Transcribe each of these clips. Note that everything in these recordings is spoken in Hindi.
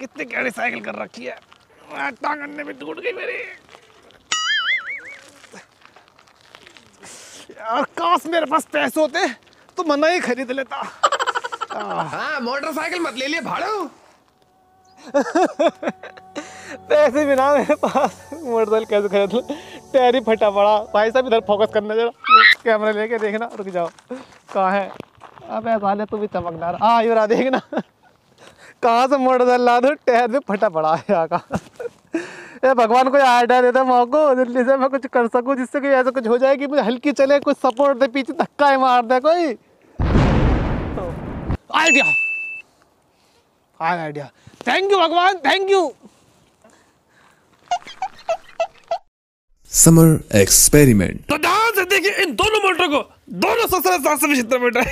कितनी गहरी साइकिल कर रखी है, टांग अंडे में टूट गई मेरी यार। काश मेरे पास पैसे होते तो मैं नहीं खरीद लेता। हाँ, मोटरसाइकिल मत ले लिए भाड़ो। पैसे बिना मेरे पास मोटरसाइकिल कैसे खरीद लूं? टैरी फटा पड़ा। भाई साहब इधर फोकस करना जरा, कैमरा लेके देखना। रुक जाओ, कहाँ है? अबे साले तू भी चमकदार। हाँ ये रहा, देखना कहाँ से मोटरसाइकिल ला दो, टायर में फटा पड़ा है आका। ए भगवान कोई आइडिया दे दे मुझको जल्दी से, मैं कुछ कर सकूँ जिससे कि ऐसा कुछ हो जाए कि मुझे हल्की चले, कुछ सपोर्ट दे, पीछे धक्का ही मार दे कोई। तो आइडिया आइडिया, थैंक यू भगवान, थैंक यू। Summer experiment. तो ध्यान से देखिए इन दोनों मोटरों को, दोनों 775 मीटर।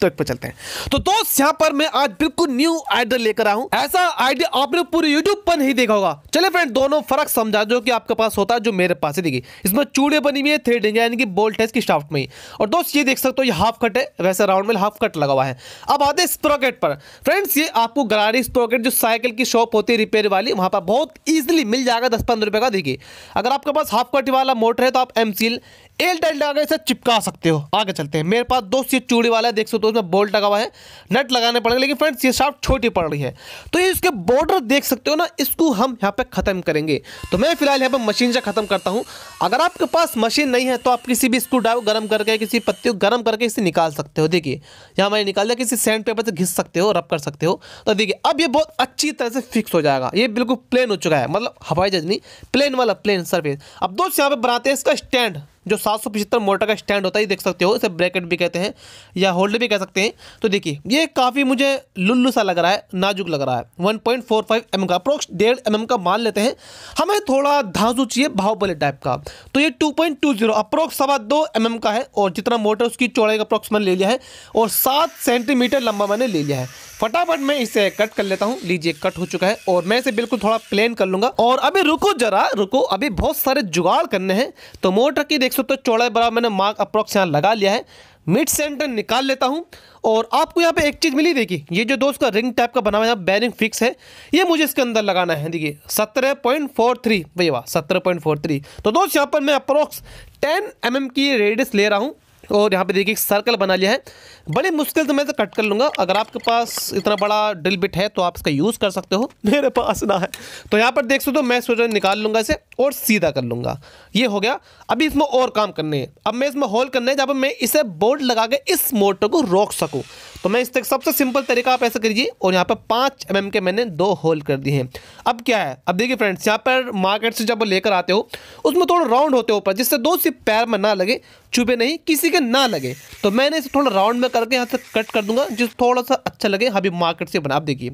तो एक पर चलते हैं। तो दोस्त यहाँ पर मैं आज बिल्कुल न्यू आइडिया लेकर आया हूँ। ऐसा आइडिया आपने पूरे यूट्यूब पर नहीं देखा होगा। चले फ्रेंड, दोनों फर्क समझा दो कि आपके पास होता है जो मेरे पास है। देखिए इसमें चूड़े बनी हुई है, थ्रेडिंग यानी कि बोल्ट है इसकी शाफ्ट में। और दोस्त ये देख सकते हो ये हाफ कट है, वैसे राउंड में हाफ कट लगा हुआ है। अब आते हैं स्प्रोकेट पर। फ्रेंड्स ये आपको गरारी स्प्रोकेट जो साइकिल की शॉप होती है रिपेयर वाली, वहाँ पर बहुत ईजिली मिल जाएगा 10-15 रुपये का। देखिए अगर आपके पास हाफ कट वाला मोटर है तो आप एमसील एल टाइल लगा इसे चिपका सकते हो। आगे चलते हैं। मेरे पास दोस्त ये चूड़ी वाला है, देख सकते हो उसमें बोल्ट लगा हुआ है, नट लगाने पड़ेगा, लेकिन फ्रेंड्स ये शाफ्ट छोटी पड़ रही है। तो ये इसके बॉर्डर देख सकते हो ना, इसको हम यहाँ पे ख़त्म करेंगे। तो मैं फिलहाल यहाँ पे मशीन से ख़त्म करता हूँ। अगर आपके पास मशीन नहीं है तो आप किसी भी स्क्रू ड्राइव गर्म करके, किसी पत्ती को गर्म करके इसे निकाल सकते हो। देखिए यहाँ मैंने निकाल दिया, किसी सैंड पेपर से घिस सकते हो, रब कर सकते हो। तो देखिए अब ये बहुत अच्छी तरह से फिक्स हो जाएगा, ये बिल्कुल प्लेन हो चुका है, मतलब हवाई जहाज नहीं, प्लेन वाला प्लेन सरफेस। अब दोस्त यहाँ पर बनाते हैं इसका स्टैंड, जो 775 मोटर का स्टैंड होता है, ये देख सकते हो, इसे ब्रैकेट भी कहते हैं या होल्डर भी कह सकते हैं। तो देखिए ये काफ़ी मुझे लुल्लू सा लग रहा है, नाजुक लग रहा है। 1.45 mm का अप्रोक्स 1.5 mm का मान लेते हैं, हमें थोड़ा धांसू चाहिए बाहुबली टाइप का। तो ये 2.20 अप्रोक्स 2.25 mm का है, और जितना मोटर उसकी चौड़ाई का अप्रोक्स मैंने ले लिया है, और 7 सेंटीमीटर लंबा मैंने ले लिया है। फटाफट मैं इसे कट कर लेता हूँ। लीजिए कट हो चुका है, और मैं इसे बिल्कुल थोड़ा प्लेन कर लूँगा। और अभी रुको जरा रुको, अभी बहुत सारे जुगाड़ करने हैं। तो मोटर की देख सकते हो चौड़ाई बराबर मैंने मार्क अप्रोक्स यहाँ लगा लिया है, मिड सेंटर निकाल लेता हूँ। और आपको यहाँ पे एक चीज़ मिली, देखिए ये जो दोस्त का रिंग टाइप का बना हुआ है, बैरिंग फिक्स है, ये मुझे इसके अंदर लगाना है। देखिए 17.43, भैया वाह 17.43। तो दोस्त यहाँ पर मैं अप्रोक्स 10 mm की रेडियस ले रहा हूँ, और यहाँ पे देखिए एक सर्कल बना लिया है। बड़ी मुश्किल से मैं इसे कट कर लूँगा। अगर आपके पास इतना बड़ा ड्रिल बिट है तो आप इसका यूज़ कर सकते हो, मेरे पास ना है। तो यहाँ पर देख सकते हो मैं सोचा निकाल लूँगा इसे और सीधा कर लूँगा। ये हो गया। अभी इसमें और काम करने हैं। अब मैं इसमें होल करना है जहाँ पर मैं इसे बोल्ट लगा के इस मोटर को रोक सकूँ। तो मैं इस तक सबसे सिंपल तरीका आप ऐसा करिए, और यहाँ पर 5 mm के मैंने 2 होल कर दिए हैं। अब क्या है, अब देखिए फ्रेंड्स यहाँ पर मार्केट से जब लेकर आते हो उसमें थोड़ा राउंड होते हो ऊपर, जिससे दोस्त पैर में ना लगे, चुभे नहीं, किसी के ना लगे। तो मैंने इसे थोड़ा राउंड में करके यहाँ से कट कर दूंगा, जिस थोड़ा सा अच्छा लगे। अभी मार्केट से बना, आप देखिए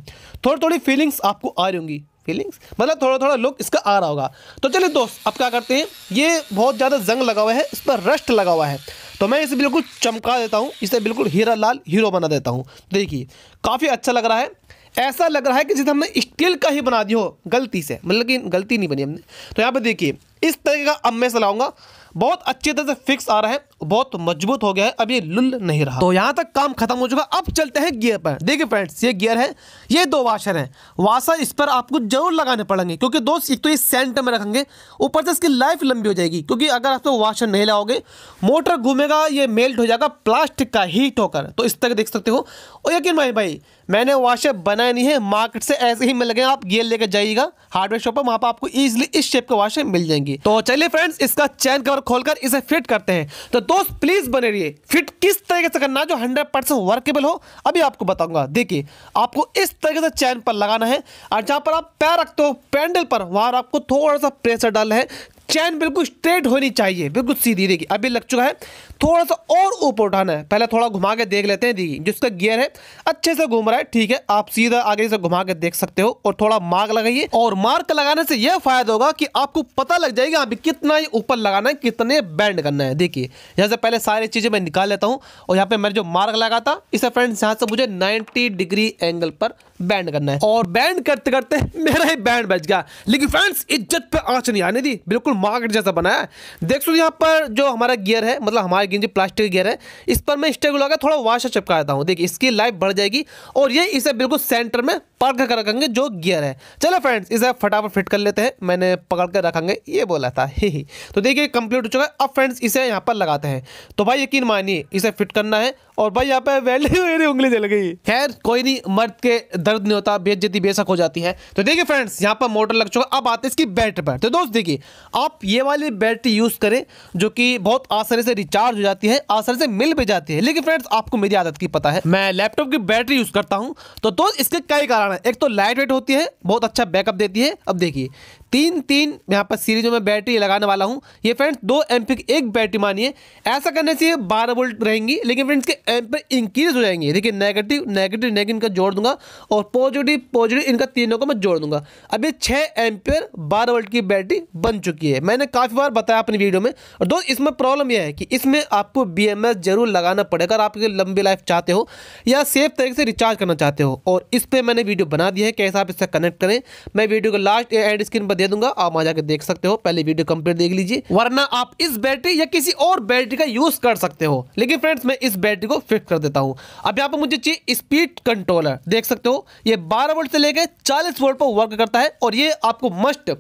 थोड़ी थोड़ी फीलिंग्स आपको आ रही होंगी, फीलिंग्स मतलब थोड़ा थोड़ा लुक इसका आ रहा होगा। तो चलिए दोस्त अब क्या करते हैं, ये बहुत ज़्यादा जंग लगा हुआ है, इस पर रस्ट लगा हुआ है, तो मैं इसे बिल्कुल चमका देता हूँ, इसे बिल्कुल हीरा लाल हीरो बना देता हूँ। देखिए काफ़ी अच्छा लग रहा है, ऐसा लग रहा है कि जैसे हमने स्टील का ही बना दिया हो गलती से, मतलब कि गलती नहीं बनी हमने। तो यहाँ पर देखिए इस तरीके का अब मैं चलाऊँगा, बहुत अच्छी तरह से फिक्स आ रहा है, बहुत मजबूत हो गया है, अब ये लुल नहीं रहा। तो यहाँ तक काम खत्म हो चुका। अब चलते हैं गियर पर। देखिए फ्रेंड्स ये गियर है, ये 2 वाशर हैं। वाशर इस पर आपको जरूर लगाने पड़ेंगे, क्योंकि दोस्त एक तो ये सेंटर में रखेंगे, ऊपर से इसकी लाइफ लंबी हो जाएगी, क्योंकि अगर आप तो वाशर नहीं लगाओगे मोटर घूमेगा, ये मेल्ट हो जाएगा प्लास्टिक का हीट होकर। तो इस तरह देख सकते हो। और यकीन भाई भाई मैंने वाशर बनाया नहीं है, मार्केट से ऐसे ही मिल गए। आप गियर लेकर जाइएगा हार्डवेयर शॉप पर, वहाँ पर आपको ईजिली इस शेप के वाशर मिल जाएंगी। तो चलिए फ्रेंड्स इसका चैन कवर खोलकर इसे फिट करते हैं। तो दोस्त प्लीज बने रहिए, फिट किस तरीके से करना है जो 100% वर्केबल हो अभी आपको बताऊंगा। देखिए आपको इस तरीके से चैन पर लगाना है, और जहां पर आप पैर रखते हो पैंडल पर, वहां आपको थोड़ा सा प्रेशर डालना है। चैन बिल्कुल स्ट्रेट होनी चाहिए, बिल्कुल सीधी। देखिए अभी लग चुका है, थोड़ा सा और ऊपर उठाना है। पहले थोड़ा घुमा के देख लेते हैं। देखिए जिसका गियर है अच्छे से घूम रहा है, ठीक है, आप सीधा आगे से घुमा के देख सकते हो, और थोड़ा मार्क लगाइए। और मार्क लगाने से यह फायदा होगा कि आपको पता लग जाएगा अभी कितना ऊपर लगाना है, कितने बैंड करना है। देखिए यहाँ से पहले सारी चीज़ें मैं निकाल लेता हूँ, और यहाँ पर मैंने जो मार्क लगा था इसे फ्रेंड्स यहाँ से मुझे 90 डिग्री एंगल पर बैंड करना है। और बैंड करते करते मेरा ही बैंड बच गया, लेकिन फ्रेंड्स इज्जत पे आंच नहीं आने दी, बिल्कुल मार्केट जैसा बनाया है। देख सो यहाँ पर जो हमारा गियर है, मतलब हमारे गियर जो प्लास्टिक गियर है, इस पर मैं स्टेगो लगा थोड़ा वाशर चिपका देता हूँ। देखिए इसकी लाइफ बढ़ जाएगी और ये इसे बिल्कुल सेंटर में पकड़ कर रखेंगे जो गियर है। चलो फ्रेंड्स इसे फटाफट फिट कर लेते हैं, मैंने पकड़ कर रखेंगे ये बोला था ही। तो देखिए कंप्लीट हो चुका है। अब फ्रेंड्स इसे यहाँ पर लगाते हैं। तो भाई यकीन मानिए इसे फिट करना है और भाई यहाँ पे वेल्डिंग मेरी उंगली जल गई। खैर कोई नहीं, मर्द के दर्द नहीं होता, बेइज्जती बेशक हो जाती है। तो देखिए फ्रेंड्स यहाँ पर मोटर लग चुका। अब आते हैं इसकी बैटरी पर। तो दोस्त देखिए आप ये वाली बैटरी यूज़ करें जो कि बहुत आसानी से रिचार्ज हो जाती है, आसानी से मिल भी जाती है। लेकिन फ्रेंड्स आपको मेरी आदत की पता है, मैं लैपटॉप की बैटरी यूज़ करता हूँ। तो दोस्त इसके कई कारण है। एक तो लाइट वेट होती है, बहुत अच्छा बैकअप देती है। अब देखिए तीन यहाँ पर सीरीजों में बैटरी लगाने वाला हूँ। ये फ्रेंड्स 2 एमपी की एक बैटरी मानिए। ऐसा करने से 12 वोल्ट रहेंगी, लेकिन फ्रेंड्स के एम्पीयर इंक्रीज हो जाएंगे। देखिए नेगेटिव नेगेटिव नेगेटिव इनका जोड़ दूंगा और पॉजिटिव पॉजिटिव इनका तीनों को मैं जोड़ दूंगा। अब ये 6 एम्पीयर 12 वोल्ट की बैटरी बन चुकी है। मैंने काफ़ी बार बताया अपनी वीडियो में। और दोस्त इसमें प्रॉब्लम यह है कि इसमें आपको BMS जरूर लगाना पड़ेगा अगर आपकी लंबी लाइफ चाहते हो या सेफ तरीके से रिचार्ज करना चाहते हो। और इस पर मैंने वीडियो बना दी है कैसे आप इससे कनेक्ट करें। मैं वीडियो को लास्ट एंड स्क्रीन पर दे दूंगा, आप वहाँ जाकर देख सकते हो। पहले वीडियो कंप्लीट देख लीजिए, वरना आप इस बैटरी या किसी और बैटरी का यूज़ कर सकते हो। लेकिन फ्रेंड्स मैं इस बैटरी को फिट कर देता हूँ। अब यहाँ पर मुझे चाहिए स्पीड कंट्रोलर। देख सकते हो ये 12 वोल्ट से लेकर 40 वोल्ट पर वर्क करता है। और ये आपको मस्ट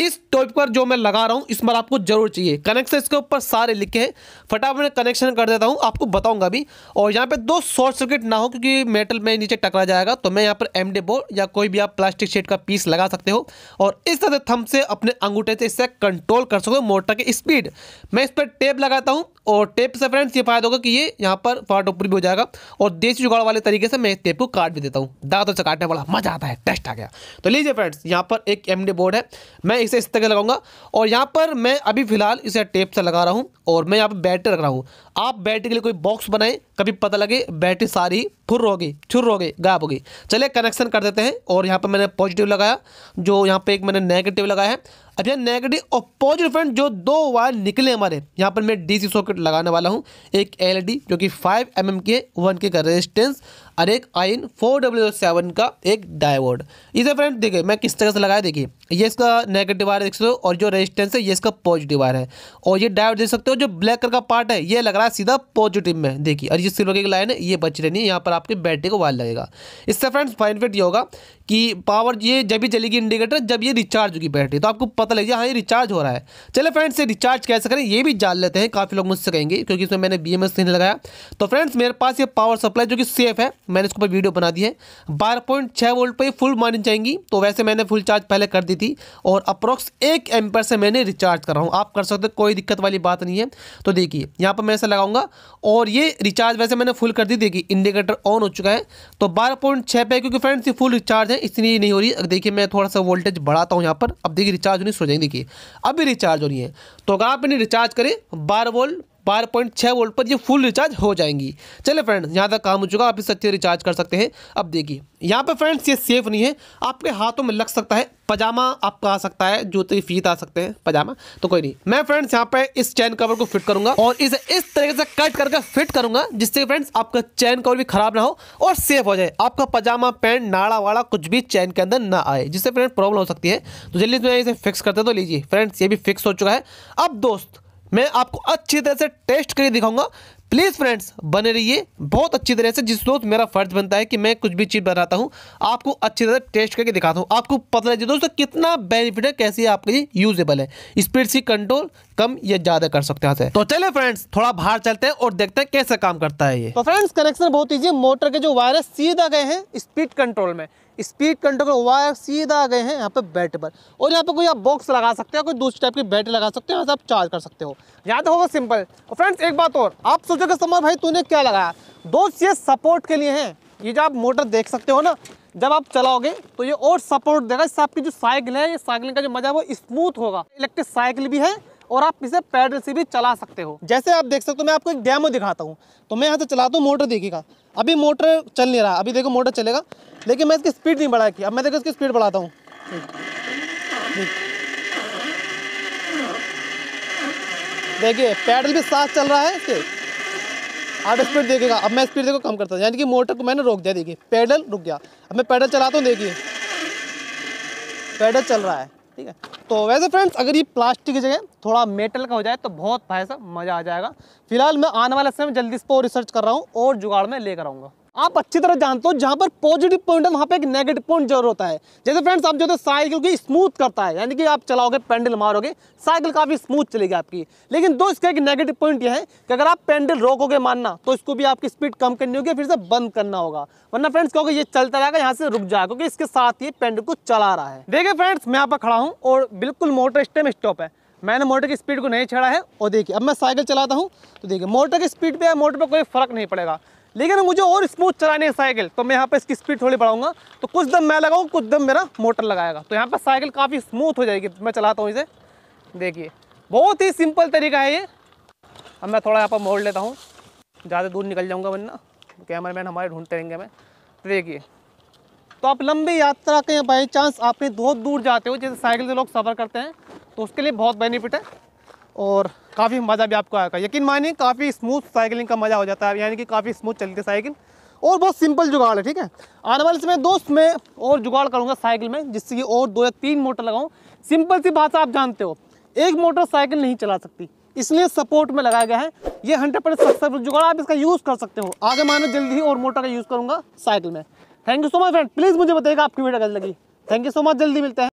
इस टॉप पर जो मैं लगा रहा हूँ इस पर आपको जरूर चाहिए। कनेक्शन इसके ऊपर सारे लिखे हैं, फटाफट मैं कनेक्शन कर देता हूँ, आपको बताऊंगा भी। और यहाँ पे दो शॉर्ट सर्किट ना हो क्योंकि मेटल में नीचे टकरा जाएगा। तो मैं यहाँ पर एमडी बोर्ड या कोई भी आप प्लास्टिक शीट का पीस लगा सकते हो और इस तरह थंब से अपने अंगूठे से इससे कंट्रोल कर सको मोटर की स्पीड। मैं इस पर टेप लगाता हूँ और टेप से फ्रेंड्स ये फायदा होगा कि ये यहाँ पर फाट ऊपर भी हो जाएगा। और देसी जुगाड़ वाले तरीके से मैं इस टेप को काट भी देता हूँ, दांतों से काटने वाला मजा आता है, टेस्ट आ गया। तो लीजिए फ्रेंड्स यहाँ पर एक एमडी बोर्ड है, मैं इसे इस तरह लगाऊंगा और यहाँ पर मैं अभी फिलहाल इसे टेप से लगा रहा हूँ। और मैं यहाँ पर बैटरी रख रहा हूँ। आप बैटरी के लिए कोई बॉक्स बनाएं, कभी पता लगे बैटरी सारी फुर हो गई, छुर हो गई, गायब हो गई। चलिए कनेक्शन कर देते हैं। और यहाँ पर मैंने पॉजिटिव लगाया, जो यहाँ पे एक मैंने नेगेटिव लगाया है। अब यहाँ नेगेटिव और पॉजिटिव फ्रेंड जो दो वायर निकले हमारे, यहाँ पर मैं डीसी सॉकेट लगाने वाला हूँ। एक एलईडी जो कि 5 mm की है, 1K का रेजिस्टेंस और एक आयन 4W7 का एक डायोड। इसे फ्रेंड देखिए मैं किस तरह से लगाया। देखिए ये इसका नेगेटिव वायर देख सकते हो और जो रेजिस्टेंस है ये इसका पॉजिटिव वायर है। और ये डायोड देख सकते हो जो ब्लैक कलर का पार्ट है ये लग रहा है सीधा पॉजिटिव में। देखिए और ये सिल्वर की लाइन है, ये बच रही नहीं, यहाँ पर आपके बैटरी को वायर लगेगा। इससे फ्रेंड्स बेनिफिट ये होगा कि पावर ये जब भी जलेगी इंडिकेटर जब ये रिचार्ज होगी बैटरी, तो आपको पता लग जाए हाँ ये रिचार्ज हो रहा है। चले फ्रेंड्स ये रिचार्ज कैसे करें ये भी जान लेते हैं। काफ़ी लोग मुझसे कहेंगे क्योंकि इसमें मैंने BMS नहीं लगाया। तो फ्रेंड्स मेरे पास ये पावर सप्लाई जो कि सेफ है, मैंने इसके ऊपर वीडियो बना दी है। 12.6 वोल्ट पर फुल मानी जाएंगी। तो वैसे मैंने फुल चार्ज पहले कर दी थी और अप्रॉक्स 1 एम्पर से मैंने रिचार्ज कर रहा हूँ। आप कर सकते हो, कोई दिक्कत वाली बात नहीं है। तो देखिए यहाँ पर मैं ऐसे लगाऊंगा और ये रिचार्ज वैसे मैंने फुल कर दी। देखिए इंडिकेटर ऑन हो चुका है। तो 12.6 पे क्योंकि फ्रेंड्स ये फुल रिचार्ज है इसलिए नहीं हो रही। देखिए मैं थोड़ा सा वोल्टेज बढ़ाता हूँ यहाँ पर। अब देखिए रिचार्ज होनी सो जाएंगे। देखिए अभी रिचार्ज हो रही है। तो अगर आप इन्हें रिचार्ज करें 12.6 वोल्ट पर ये फुल रिचार्ज हो जाएंगी। चले फ्रेंड्स यहाँ तक काम हो चुका, आप इस अच्छे रिचार्ज कर सकते हैं। अब देखिए यहाँ पे फ्रेंड्स ये सेफ नहीं है, आपके हाथों में लग सकता है, पजामा आपका आ सकता है, जूते की फीत आ सकते हैं, पजामा। तो कोई नहीं, मैं फ्रेंड्स यहाँ पे इस चैन कवर को फिट करूंगा और इसे इस तरीके से कट करके फिट करूंगा जिससे फ्रेंड्स आपका चैन कवर भी खराब ना हो और सेफ हो जाए। आपका पजामा पैंट नाड़ा वाड़ा कुछ भी चैन के अंदर ना आए, जिससे फ्रेंड्स प्रॉब्लम हो सकती है। तो जल्दी मैं इसे फिक्स करते हैं। तो लीजिए फ्रेंड्स ये भी फिक्स हो चुका है। अब दोस्त मैं आपको अच्छी तरह से टेस्ट करके दिखाऊंगा। प्लीज़ फ्रेंड्स बने रहिए बहुत अच्छी तरह से। जिस दोस्त मेरा फ़र्ज़ बनता है कि मैं कुछ भी चीज़ बनाता हूँ आपको अच्छी तरह टेस्ट करके दिखाता हूँ, आपको पता लग जाए दोस्तों कितना बेनिफिट है, कैसे आपके लिए यूजेबल है। स्पीड से कंट्रोल कम या ज़्यादा कर सकते हैं। तो चले फ्रेंड्स थोड़ा बाहर चलते हैं और देखते हैं कैसे काम करता है ये। तो फ्रेंड्स कनेक्शन बहुत ईजी है, मोटर के जो वायर है सीधा गए हैं स्पीड कंट्रोल में, स्पीड कंट्रोल वायर सीधा गए हैं यहाँ पे बैटरी पर। और यहाँ पे कोई आप बॉक्स लगा सकते हो, कोई दूसरी टाइप की बैटरी लगा सकते हो, यहाँ से आप चार्ज कर सकते हो। यहाँ तक होगा सिंपल। और फ्रेंड्स एक बात और, आप सोचोगे समर भाई तूने क्या लगाया। दोस्त ये सपोर्ट के लिए हैं, ये जो आप मोटर देख सकते हो ना, जब आप चलाओगे तो ये और सपोर्ट देगा। इससे आपकी जो साइकिल है, ये साइकिल का जो मजा है वो स्मूथ होगा। इलेक्ट्रिक साइकिल भी है और आप इसे पैडल से भी चला सकते हो। जैसे आप देख सकते हो, मैं आपको एक डेमो दिखाता हूँ। तो मैं यहाँ से चलाता हूँ, मोटर देखिएगा अभी मोटर चल नहीं रहा। अभी देखो मोटर चलेगा लेकिन मैं इसकी स्पीड नहीं बढ़ाई की। अब मैं देखो इसकी स्पीड बढ़ाता हूँ। देखिए पैडल भी साथ चल रहा है इसके। 8 स्पीड देखेगा। अब मैं स्पीड देखो कम करता हूँ, यानी कि मोटर को मैंने रोक दिया। देखिए पैडल रुक गया। अब मैं पैडल चलाता हूँ, देखिए पैडल चल रहा है, ठीक है। तो वैसे फ्रेंड्स अगर ये प्लास्टिक की जगह थोड़ा मेटल का हो जाए तो बहुत भाई साहब मज़ा आ जाएगा। फिलहाल मैं आने वाले समय में जल्दी इस पर रिसर्च कर रहा हूँ और जुगाड़ में लेकर आऊँगा। आप अच्छी तरह जानते हो जहाँ पर पॉजिटिव पॉइंट है वहाँ पे एक नेगेटिव पॉइंट जरूर होता है। जैसे फ्रेंड्स आप जो है साइकिल को स्मूथ करता है, यानी कि आप चलाओगे पेंडल मारोगे साइकिल काफ़ी स्मूथ चलेगी आपकी। लेकिन दो इसका एक नेगेटिव पॉइंट ये है कि अगर आप पेंडल रोकोगे मानना तो इसको भी आपकी स्पीड कम करनी होगी, फिर से बंद करना होगा, वरना फ्रेंड्स कहोगे ये चलता रहेगा यहाँ से रुक जाएगा क्योंकि इसके साथ ये पेंडल को चला रहा है। देखिए फ्रेंड्स मैं यहाँ पर खड़ा हूँ और बिल्कुल मोटर स्टेम स्टॉप है, मैंने मोटर की स्पीड को नहीं छेड़ा है। और देखिए अब मैं साइकिल चलाता हूँ तो देखिए मोटर की स्पीड पर या मोटर पर कोई फर्क नहीं पड़ेगा। लेकिन मुझे और स्मूथ चलानी है साइकिल तो मैं यहाँ पे इसकी स्पीड थोड़ी बढ़ाऊंगा, तो कुछ दम मैं लगाऊँ कुछ दम मेरा मोटर लगाएगा, तो यहाँ पर साइकिल काफ़ी स्मूथ हो जाएगी। मैं चलाता हूँ इसे, देखिए बहुत ही सिंपल तरीका है ये। अब मैं थोड़ा यहाँ पर मोड़ लेता हूँ, ज़्यादा दूर निकल जाऊँगा वरना कैमरामैन हमारे ढूंढते रहेंगे हमें। तो देखिए तो आप लंबी यात्रा के बाई चांस आपने बहुत दूर जाते हो, जैसे साइकिल से लोग सफ़र करते हैं, तो उसके लिए बहुत बेनिफिट है और काफ़ी मज़ा भी आपको आएगा। यकीन मानिए काफ़ी स्मूथ साइकिलिंग का मज़ा हो जाता है, यानी कि काफ़ी स्मूथ चलती है साइकिल और बहुत सिंपल जुगाड़ है, ठीक है। आने वाले समय दोस्त मैं और जुगाड़ करूँगा साइकिल में, जिससे कि और 2 या 3 मोटर लगाऊँ। सिंपल सी बात आप जानते हो एक मोटर साइकिल नहीं चला सकती, इसलिए सपोर्ट में लगाया गया है। ये 100% सक्सेसफुल जुगाड़, आप इसका यूज़ कर सकते हो। आगे मानो जल्दी ही और मोटर का यूज़ करूँगा साइकिल में। Thank you so much friend, please मुझे बताइएगा आपकी वीडियो कैसी लगी। थैंक यू सो मच, जल्दी मिलते हैं।